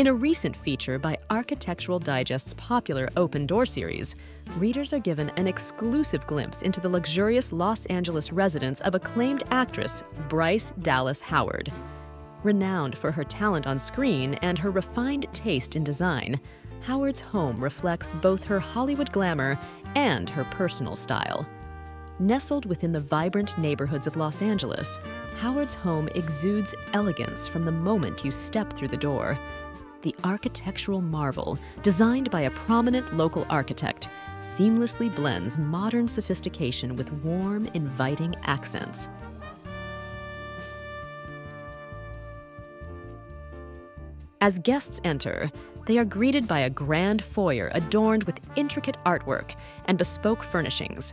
In a recent feature by Architectural Digest's popular Open Door series, readers are given an exclusive glimpse into the luxurious Los Angeles residence of acclaimed actress Bryce Dallas Howard. Renowned for her talent on screen and her refined taste in design, Howard's home reflects both her Hollywood glamour and her personal style. Nestled within the vibrant neighborhoods of Los Angeles, Howard's home exudes elegance from the moment you step through the door. The architectural marvel, designed by a prominent local architect, seamlessly blends modern sophistication with warm, inviting accents. As guests enter, they are greeted by a grand foyer adorned with intricate artwork and bespoke furnishings.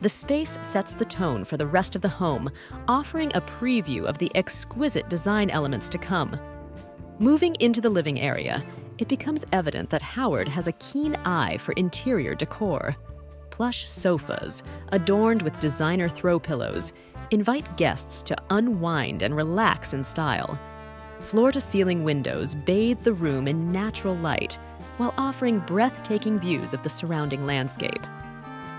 The space sets the tone for the rest of the home, offering a preview of the exquisite design elements to come. Moving into the living area, it becomes evident that Howard has a keen eye for interior decor. Plush sofas, adorned with designer throw pillows, invite guests to unwind and relax in style. Floor-to-ceiling windows bathe the room in natural light while offering breathtaking views of the surrounding landscape.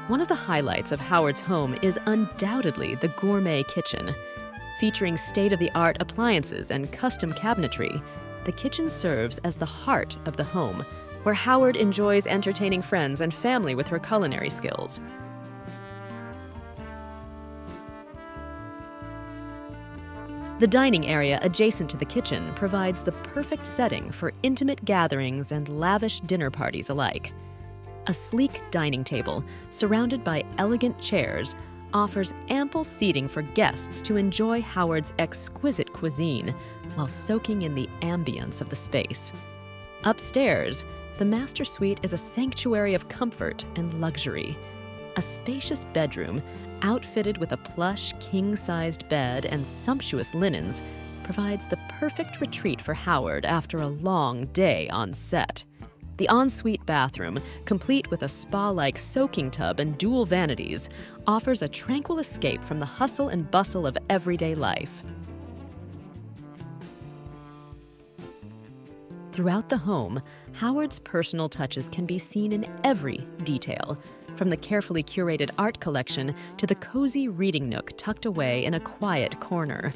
One of the highlights of Howard's home is undoubtedly the gourmet kitchen. Featuring state-of-the-art appliances and custom cabinetry, the kitchen serves as the heart of the home, where Howard enjoys entertaining friends and family with her culinary skills. The dining area adjacent to the kitchen provides the perfect setting for intimate gatherings and lavish dinner parties alike. A sleek dining table, surrounded by elegant chairs, offers ample seating for guests to enjoy Howard's exquisite cuisine while soaking in the ambience of the space. Upstairs, the master suite is a sanctuary of comfort and luxury. A spacious bedroom, outfitted with a plush, king-sized bed and sumptuous linens, provides the perfect retreat for Howard after a long day on set. The ensuite bathroom, complete with a spa-like soaking tub and dual vanities, offers a tranquil escape from the hustle and bustle of everyday life. Throughout the home, Howard's personal touches can be seen in every detail, from the carefully curated art collection to the cozy reading nook tucked away in a quiet corner.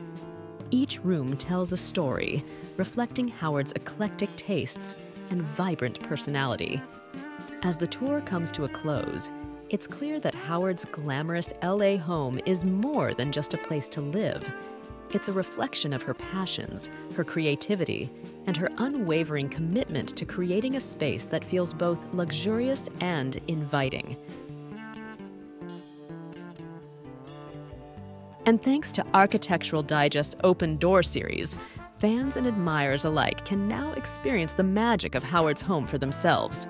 Each room tells a story, reflecting Howard's eclectic tastes and vibrant personality. As the tour comes to a close, it's clear that Howard's glamorous LA home is more than just a place to live. It's a reflection of her passions, her creativity, and her unwavering commitment to creating a space that feels both luxurious and inviting. And thanks to Architectural Digest's Open Door series, fans and admirers alike can now experience the magic of Howard's home for themselves.